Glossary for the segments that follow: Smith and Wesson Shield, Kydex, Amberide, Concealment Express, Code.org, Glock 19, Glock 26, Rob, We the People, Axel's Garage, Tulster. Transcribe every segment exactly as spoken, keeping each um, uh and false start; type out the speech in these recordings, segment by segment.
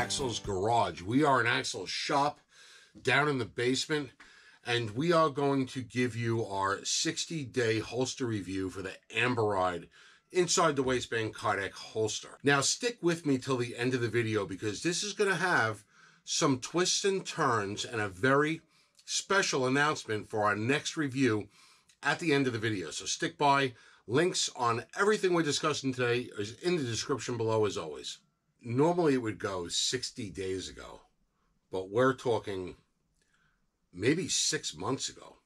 Axel's Garage. We are an Axel's shop down in the basement, and we are going to give you our sixty day holster review for the Amberide inside the waistband Kydex holster. Now stick with me till the end of the video, because this is going to have some twists and turns and a very special announcement for our next review at the end of the video. So stick by. Links on everything we're discussing today is in the description below, as always. Normally it would go sixty days ago, but we're talking maybe six months ago.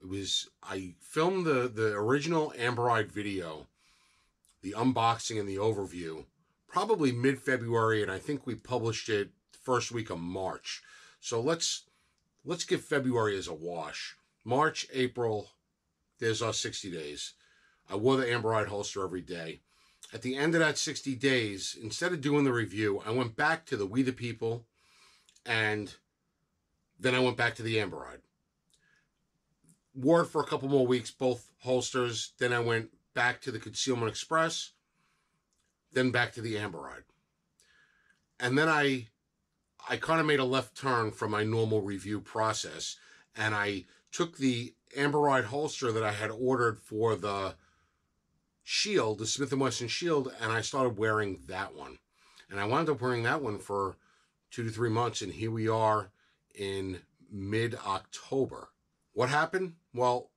It was, I filmed the, the original Amberide video, the unboxing and the overview, probably mid-February, and I think we published it first week of March. So let's, let's give February as a wash. March, April, there's our sixty days. I wore the Amberide holster every day. At the end of that sixty days, instead of doing the review, I went back to the We the People, and then I went back to the Amberide. Wore it for a couple more weeks, both holsters. Then I went back to the Concealment Express, then back to the Amberide. And then I, I kind of made a left turn from my normal review process, and I took the Amberide holster that I had ordered for the Shield, the Smith and Wesson Shield, and I started wearing that one. And I wound up wearing that one for two to three months, and here we are in mid-October. What happened? Well,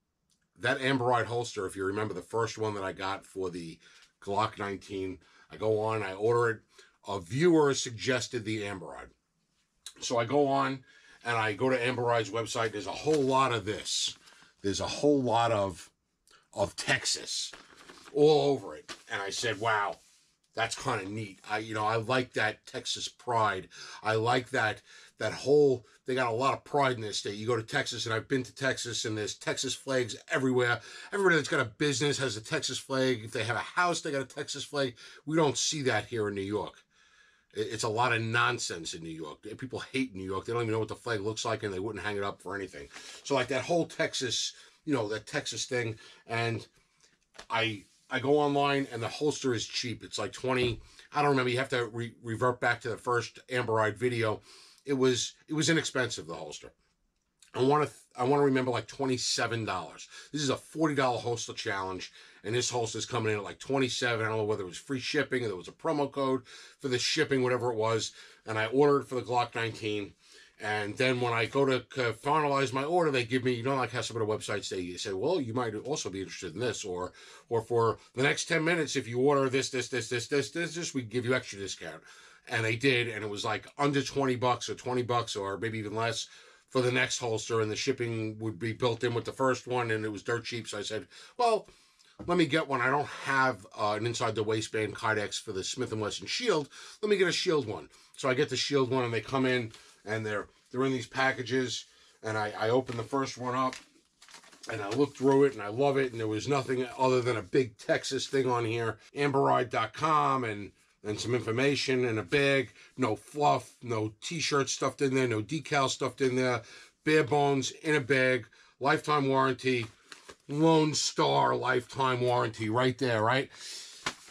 that Amberide holster, if you remember the first one that I got for the Glock nineteen, I go on, I order it. A viewer suggested the Amberide. So I go on, and I go to Amberide's website. There's a whole lot of this. There's a whole lot of, of Texas all over it. And I said, wow, that's kind of neat. I, you know, I like that Texas pride. I like that, that whole, they got a lot of pride in this state. You go to Texas, and I've been to Texas, and there's Texas flags everywhere. Everybody that's got a business has a Texas flag. If they have a house, they got a Texas flag. We don't see that here in New York. It's a lot of nonsense in New York. People hate New York. They don't even know what the flag looks like, and they wouldn't hang it up for anything. So like that whole Texas, you know, that Texas thing. And I I go online, and the holster is cheap. It's like twenty. I don't remember. You have to re revert back to the first Amberide video. It was it was inexpensive, the holster. I want to I want to remember like twenty-seven dollars. This is a forty dollar holster challenge, and this holster is coming in at like twenty-seven dollars. I don't know whether it was free shipping or there was a promo code for the shipping, whatever it was. And I ordered for the Glock nineteen, and then when I go to finalize my order, they give me, you know, like how some of the websites they say, well, you might also be interested in this, or or for the next ten minutes, if you order this, this, this, this, this, this, this, we give you extra discount. And they did, and it was like under twenty bucks or twenty bucks or maybe even less for the next holster, and the shipping would be built in with the first one, and it was dirt cheap. So I said, well, let me get one. I don't have uh, an inside the waistband Kydex for the Smith and Wesson Shield. Let me get a Shield one. So I get the Shield one, and they come in, and they're they're in these packages, and I, I open the first one up, and I look through it, and I love it, and there was nothing other than a big Texas thing on here, Amberide dot com, and and some information and a bag, no fluff, no t-shirt stuffed in there, no decal stuffed in there, bare bones in a bag, lifetime warranty, Lone Star lifetime warranty right there, right?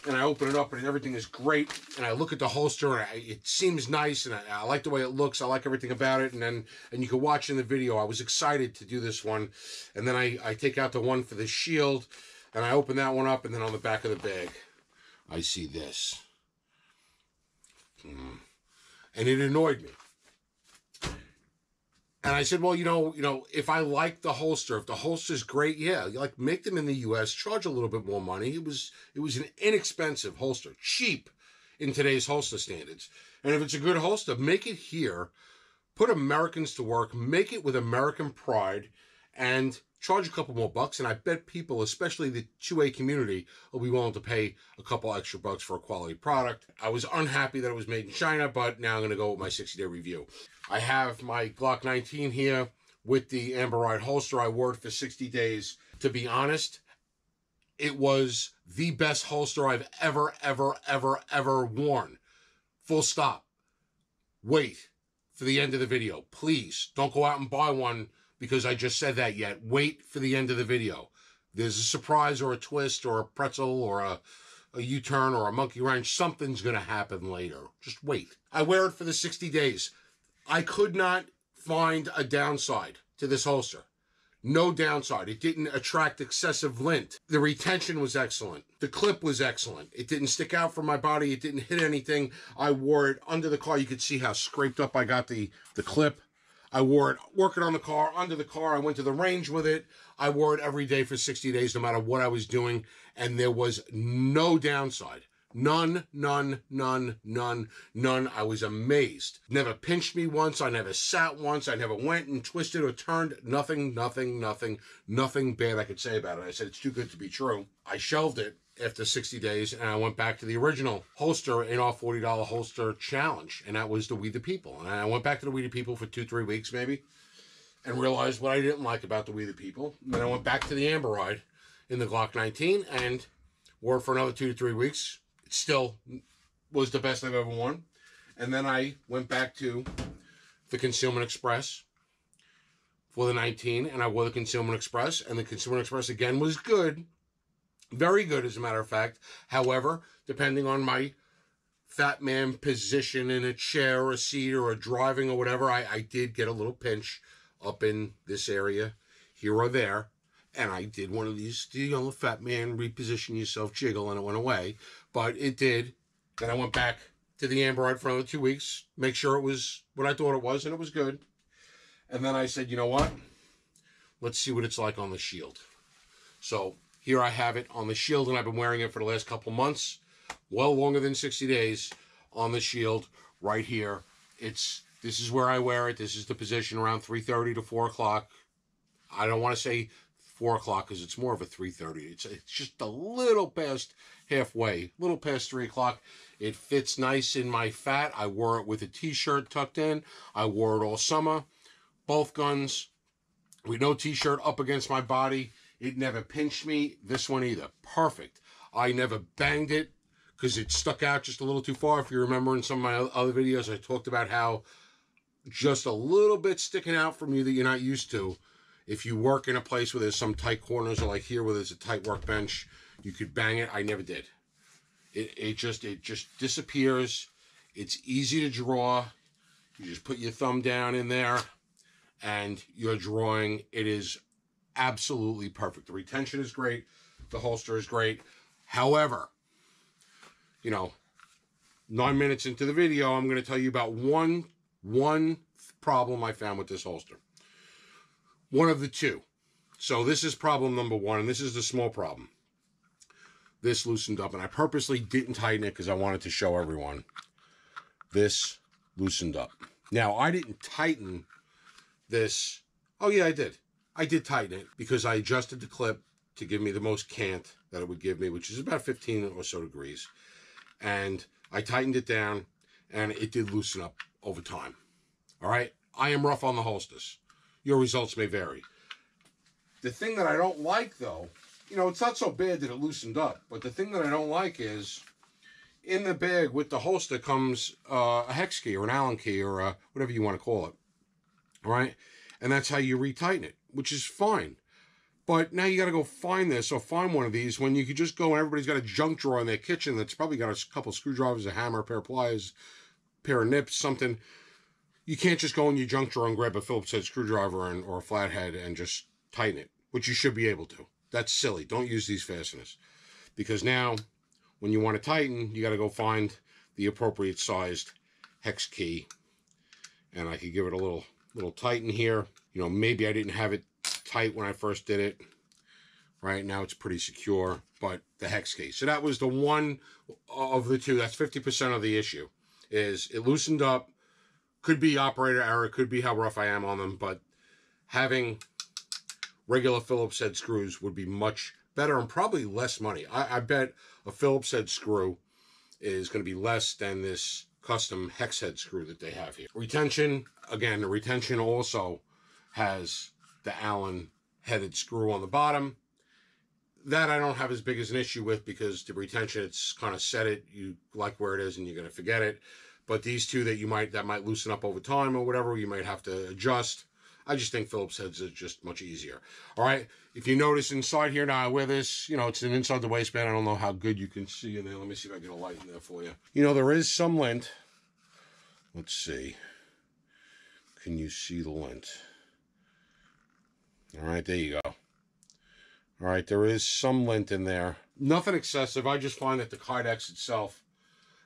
And I open it up, and everything is great, and I look at the holster, and I, it seems nice, and I, I like the way it looks, I like everything about it, and then, and you can watch in the video, I was excited to do this one, and then I, I take out the one for the Shield, and I open that one up, and then on the back of the bag, I see this. Mm. And it annoyed me. And I said, well, you know, you know, if I like the holster, if the holster's great, yeah, like make them in the U S, charge a little bit more money. It was it was an inexpensive holster, cheap in today's holster standards. And if it's a good holster, make it here, put Americans to work, make it with American pride, and charge a couple more bucks. And I bet people, especially the two A community, will be willing to pay a couple extra bucks for a quality product. I was unhappy that it was made in China, but now I'm going to go with my sixty day review. I have my Glock nineteen here with the Amberide holster. I wore it for sixty days. To be honest, it was the best holster I've ever, ever, ever, ever worn. Full stop. Wait for the end of the video. Please don't go out and buy one because I just said that yet. Wait for the end of the video. There's a surprise or a twist or a pretzel or a, a U-turn or a monkey wrench, something's going to happen later. Just wait. I wear it for the sixty days. I could not find a downside to this holster. No downside. It didn't attract excessive lint. The retention was excellent. The clip was excellent. It didn't stick out from my body. It didn't hit anything. I wore it under the car. You could see how scraped up I got the, the clip. I wore it working on the car, under the car. I went to the range with it. I wore it every day for sixty days, no matter what I was doing. And there was no downside. None, none, none, none, none. I was amazed. Never pinched me once. I never sat once. I never went and twisted or turned. Nothing, nothing, nothing, nothing bad I could say about it. I said, it's too good to be true. I shelved it after sixty days, and I went back to the original holster in our forty dollar holster challenge, and that was the We the People. And I went back to the We the People for two, three weeks maybe, and realized what I didn't like about the We the People. And then I went back to the Amberide in the Glock nineteen and wore it for another two to three weeks. It still was the best I've ever worn. And then I went back to the Concealment Express for the nineteen, and I wore the Concealment Express, and the Concealment Express again was good. Very good, as a matter of fact. However, depending on my fat man position in a chair or a seat or a driving or whatever, I, I did get a little pinch up in this area here or there. And I did one of these, you know, fat man, reposition yourself, jiggle, and it went away. But it did. Then I went back to the Amberide for another two weeks, make sure it was what I thought it was, and it was good. And then I said, you know what? Let's see what it's like on the Shield. So here I have it on the Shield, and I've been wearing it for the last couple months, well longer than sixty days, on the Shield right here. It's, this is where I wear it. This is the position around three thirty to four o'clock. I don't want to say four o'clock because it's more of a three thirty. It's, it's just a little past halfway, a little past three o'clock. It fits nice in my fat. I wore it with a T-shirt tucked in. I wore it all summer. Both guns with no T-shirt up against my body. It never pinched me. This one either. Perfect. I never banged it because it stuck out just a little too far. If you remember in some of my other videos, I talked about how just a little bit sticking out from you that you're not used to. If you work in a place where there's some tight corners, or like here where there's a tight workbench, you could bang it. I never did. It, it, just, it just disappears. It's easy to draw. You just put your thumb down in there and you're drawing. It is absolutely perfect. The retention is great. The holster is great. However, you know, nine minutes into the video, I'm going to tell you about one, one problem I found with this holster. One of the two. So this is problem number one, and this is the small problem. This loosened up, and I purposely didn't tighten it because I wanted to show everyone. This loosened up. Now, I didn't tighten this. Oh, yeah, I did. I did tighten it because I adjusted the clip to give me the most cant that it would give me, which is about fifteen or so degrees. And I tightened it down, and it did loosen up over time. All right? I am rough on the holsters. Your results may vary. The thing that I don't like, though, you know, it's not so bad that it loosened up, but the thing that I don't like is in the bag with the holster comes uh, a hex key or an Allen key or a, whatever you want to call it, all right? And that's how you retighten it, which is fine. But now you got to go find this or find one of these when you could just go and everybody's got a junk drawer in their kitchen that's probably got a couple of screwdrivers, a hammer, a pair of pliers, a pair of nips, something. You can't just go in your junk drawer and grab a Phillips head screwdriver and, or a flathead and just tighten it, which you should be able to. That's silly. Don't use these fasteners. Because now, when you want to tighten, you got to go find the appropriate sized hex key. And I could give it a little, little tighten here. You know, maybe I didn't have it tight when I first did it. Right now, it's pretty secure, but the hex key. So that was the one of the two. That's fifty percent of the issue, is it loosened up. Could be operator error, could be how rough I am on them, but having regular Phillips head screws would be much better and probably less money. I, I bet a Phillips head screw is going to be less than this custom hex head screw that they have here. Retention, again, the retention also has the Allen headed screw on the bottom. That I don't have as big as an issue with because the retention, it's kind of set it. You like where it is and you're going to forget it. But these two that you might, that might loosen up over time or whatever, you might have to adjust. I just think Phillips heads are just much easier. All right, if you notice inside here, now I wear this, you know, it's an inside the waistband. I don't know how good you can see in there. Let me see if I get a light in there for you. You know, there is some lint. Let's see. Can you see the lint? All right, there you go. All right, there is some lint in there. Nothing excessive. I just find that the Kydex itself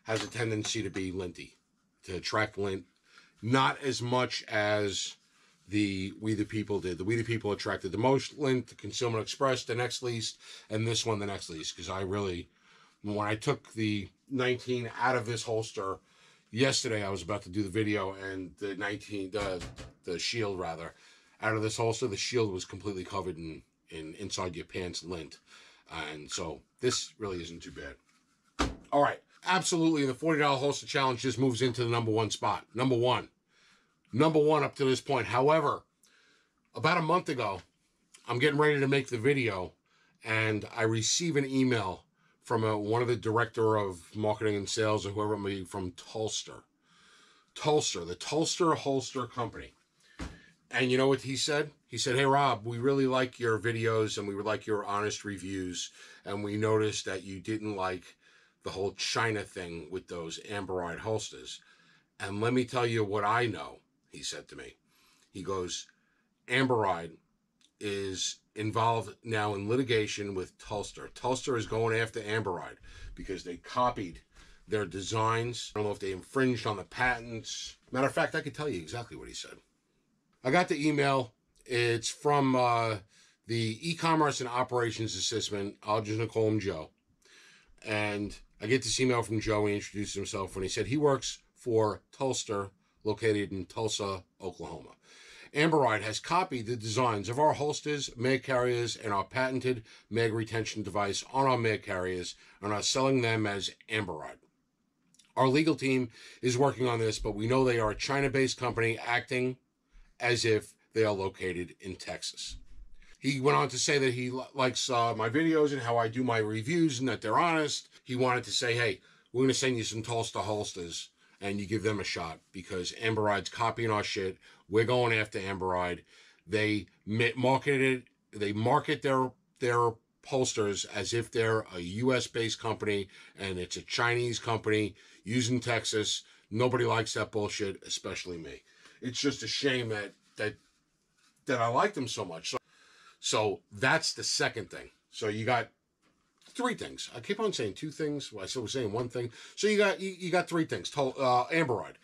has a tendency to be linty, to attract lint. Not as much as the We the People did. The We the People attracted the most lint, the Concealment Express the next least, and this one the next least. Because I really, when I took the nineteen out of this holster yesterday, I was about to do the video, and the nineteen, uh, the shield rather, out of this holster, the shield was completely covered in, in inside your pants lint. And so this really isn't too bad. All right. Absolutely, the forty dollar holster challenge just moves into the number one spot. Number one. Number one up to this point. However, about a month ago, I'm getting ready to make the video, and I receive an email from a, one of the director of marketing and sales or whoever it may be from Tulster. Tulster, the Tulster Holster Company. And you know what he said? He said, hey, Rob, we really like your videos, and we would like your honest reviews, and we noticed that you didn't like the whole China thing with those Amberide holsters. And let me tell you what I know, he said to me. He goes, Amberide is involved now in litigation with Tulster. Tulster is going after Amberide because they copied their designs. I don't know if they infringed on the patents. Matter of fact, I could tell you exactly what he said. I got the email. It's from uh, the e-commerce and operations assistant. I'll just call him Joe. And I get this email from Joe. He introduced himself when he said he works for Tulster, located in Tulsa, Oklahoma. Amberide has copied the designs of our holsters, mag carriers, and our patented mag retention device on our mag carriers and are selling them as Amberide. Our legal team is working on this, but we know they are a China-based company acting as if they are located in Texas. He went on to say that he likes uh, my videos and how I do my reviews and that they're honest. He wanted to say, hey, we're going to send you some Tulster holsters and you give them a shot because Amberide's copying our shit. We're going after Amberide. They marketed, they market their, their holsters as if they're a U S-based company and it's a Chinese company using Texas. Nobody likes that bullshit, especially me. It's just a shame that, that, that I like them so much. So So that's the second thing. So you got three things. I keep on saying two things. Well, I still was saying one thing. So you got you, you got three things. Uh, Amberide.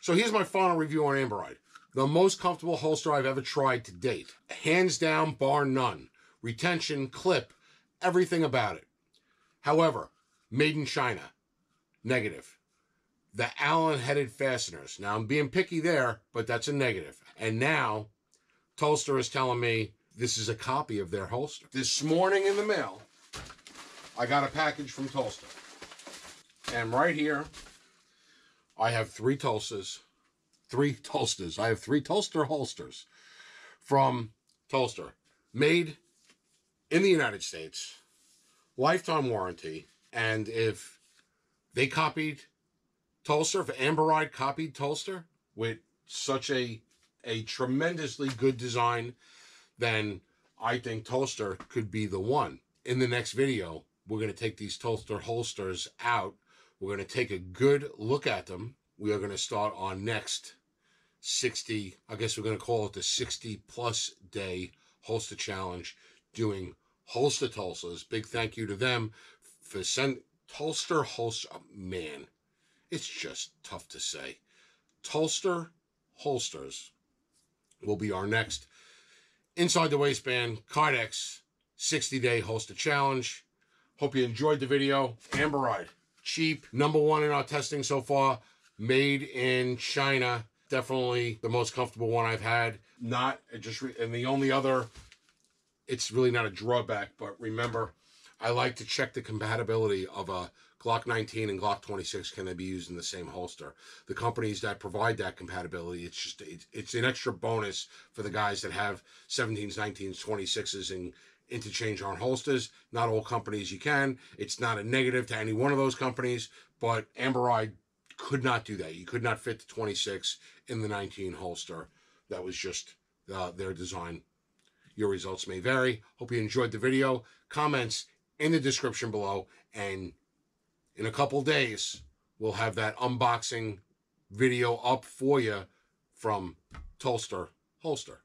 So here's my final review on Amberide. The most comfortable holster I've ever tried to date. Hands down, bar none. Retention, clip, everything about it. However, made in China. Negative. The Allen-headed fasteners. Now, I'm being picky there, but that's a negative. And now, Tulster is telling me this is a copy of their holster. This morning in the mail, I got a package from Tulster. And right here, I have three Tulsters. Three Tulsters. I have three Tulster holsters from Tulster. Made in the United States. Lifetime warranty. And if they copied Tulster, if Amberide copied Tulster with such a, a tremendously good design, then I think Tulster could be the one. In the next video, we're going to take these Tulster holsters out. We're going to take a good look at them. We are going to start our next sixty, I guess we're going to call it the sixty plus day holster challenge, doing holster Tulsters. Big thank you to them for sending Tulster holster. Oh, man, it's just tough to say. Tulster holsters will be our next Inside the Waistband Kydex sixty day holster challenge. Hope you enjoyed the video. Amberide, cheap, number one in our testing so far, made in China. Definitely the most comfortable one I've had. Not just, re and the only other, it's really not a drawback, but remember, I like to check the compatibility of a Glock nineteen and Glock twenty-six. Can they be used in the same holster? The companies that provide that compatibility, it's just it's, it's an extra bonus for the guys that have seventeens, nineteens, twenty-sixes and interchange on holsters. Not all companies you can. It's not a negative to any one of those companies, but Amberide could not do that. You could not fit the twenty-six in the nineteen holster. That was just uh, their design. Your results may vary. Hope you enjoyed the video. Comments in the description below. And in a couple days, we'll have that unboxing video up for you from Tulster Holster.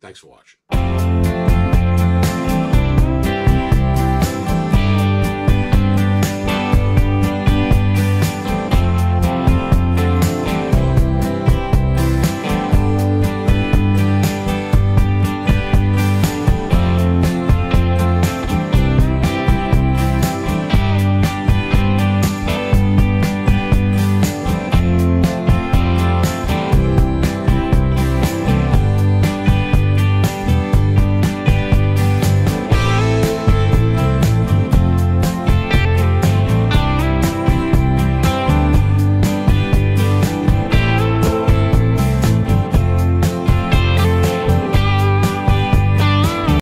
Thanks for watching.